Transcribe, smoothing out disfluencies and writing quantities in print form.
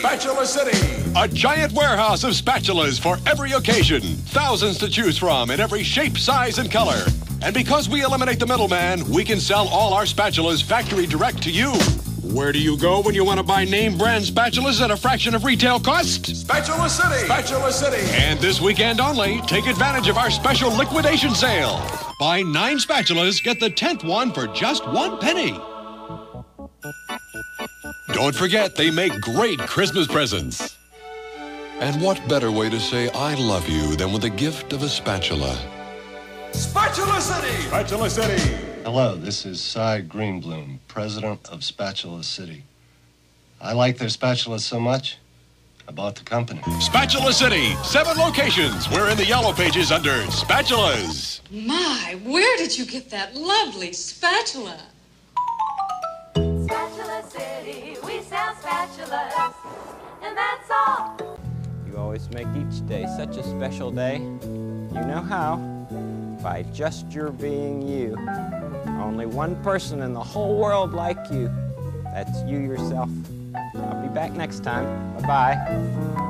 Spatula City. A giant warehouse of spatulas for every occasion. Thousands to choose from in every shape, size, and color. And because we eliminate the middleman, we can sell all our spatulas factory direct to you. Where do you go when you want to buy name brand spatulas at a fraction of retail cost? Spatula City! Spatula City! And this weekend only, take advantage of our special liquidation sale. Buy 9 spatulas, get the 10th one for just 1 penny. Don't forget, they make great Christmas presents. And what better way to say I love you than with the gift of a spatula? Spatula City! Spatula City! Hello, this is Cy Greenbloom, president of Spatula City. I like their spatulas so much, I bought the company. Spatula City, 7 locations. We're in the yellow pages under spatulas. My, where did you get that lovely spatula? Spatula City, we sell spatulas, and that's all. You always make each day such a special day. You know how? By just your being you. Only one person in the whole world like you. That's you yourself. I'll be back next time. Bye-bye.